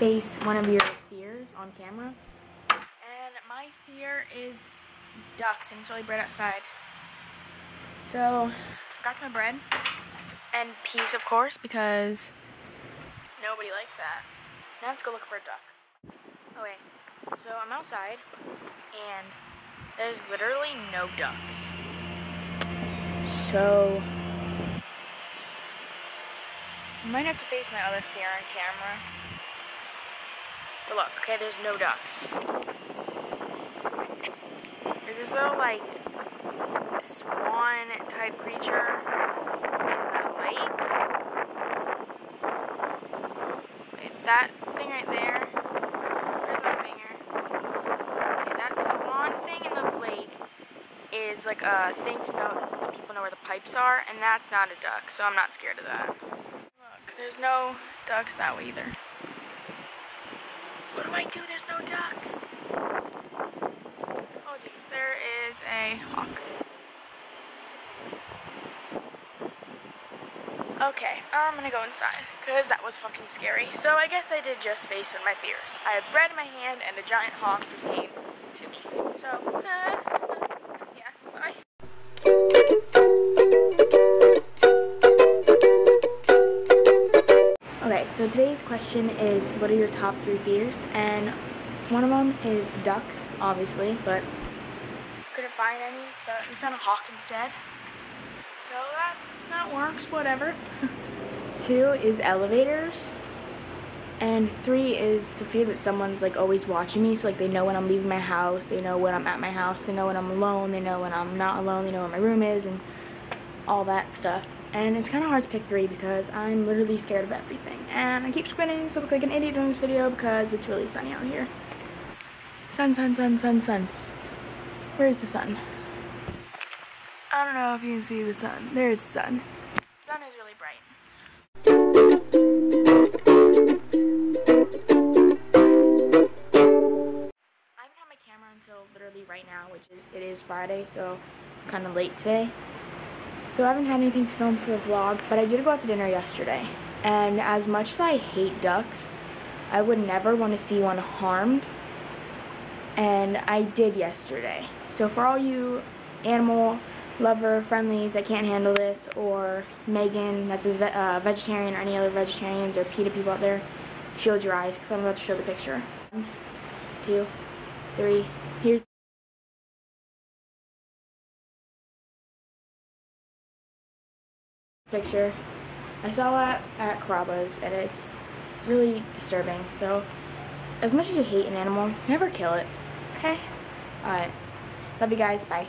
face one of your fears on camera. And my fear is ducks, and it's really bright outside. So I got some bread and peas, of course, because nobody likes that. Now I have to go look for a duck. Okay, so I'm outside, and there's literally no ducks. So I might have to face my other fear on camera. But look, okay, there's no ducks. There's this little, like, swan-type creature in the lake. Okay, that thing right there. Where's my finger? Okay, that swan thing in the lake is, like, a thing to know, people know where the pipes are, and that's not a duck, so I'm not scared of that. There's no ducks that way either. What do I do? There's no ducks. Oh jeez, there is a hawk. Okay, I'm gonna go inside, because that was fucking scary. So I guess I did just face one of my fears. I have bread in my hand and a giant hawk just came to me. So, yeah, bye. So today's question is, what are your top 3 fears? And one of them is ducks, obviously, but couldn't find any, but we found a hawk instead. So that works, whatever. 2 is elevators. And 3 is the fear that someone's, like, always watching me. So, like, they know when I'm leaving my house, they know when I'm at my house, they know when I'm alone, they know when I'm not alone, they know where my room is, and all that stuff. And it's kind of hard to pick 3 because I'm literally scared of everything. And I keep squinting, so I look like an idiot doing this video because it's really sunny out here. Sun, sun, sun, sun, sun. Where's the sun? I don't know if you can see the sun. There's the sun. The sun is really bright. I haven't had my camera until literally right now, which is, it is Friday, so I'm kind of late today. So I haven't had anything to film for the vlog, but I did go out to dinner yesterday. And as much as I hate ducks, I would never want to see one harmed. And I did yesterday. So for all you animal lover friendlies that can't handle this, or Megan that's a vegetarian, or any other vegetarians or PETA people out there, shield your eyes because I'm about to show the picture. 1, 2, 3, here's picture. I saw that at Caraba's, and it's really disturbing. So, as much as you hate an animal, never kill it. Okay? Alright. Love you guys. Bye.